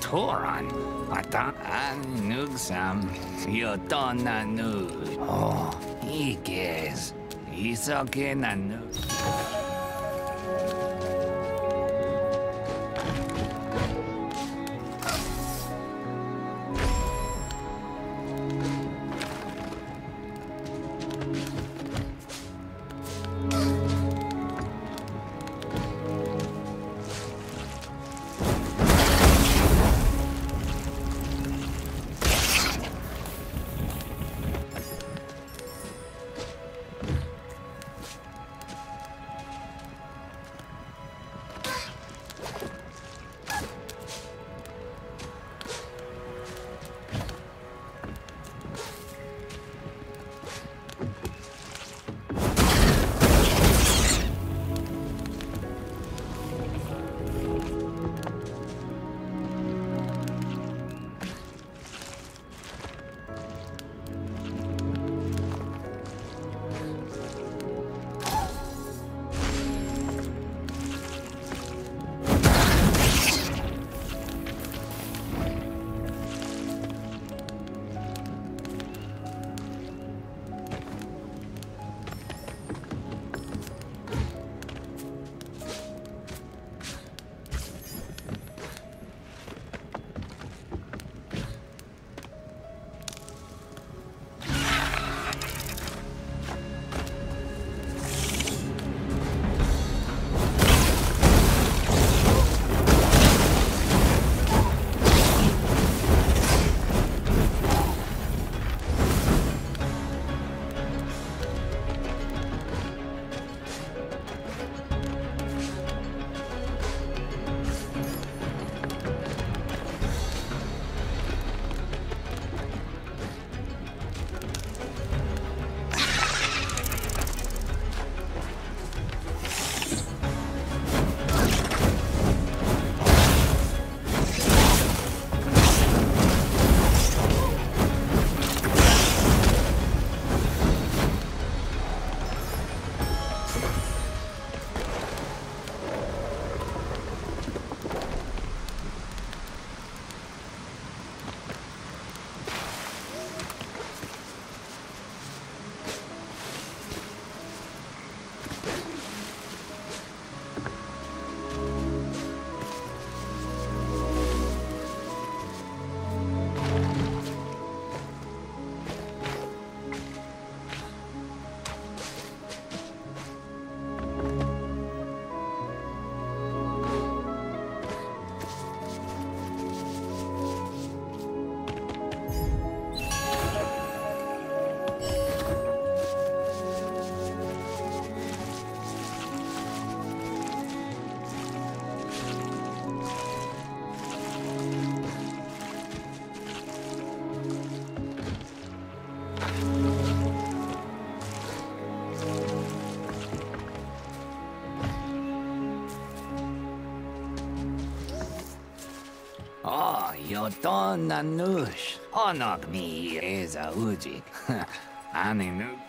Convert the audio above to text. Turan, Nugsam, Yotona Nug. Oh, Ikes, Isokena Nug. Yotonanush, onok mi is a ujik. Ani nuk.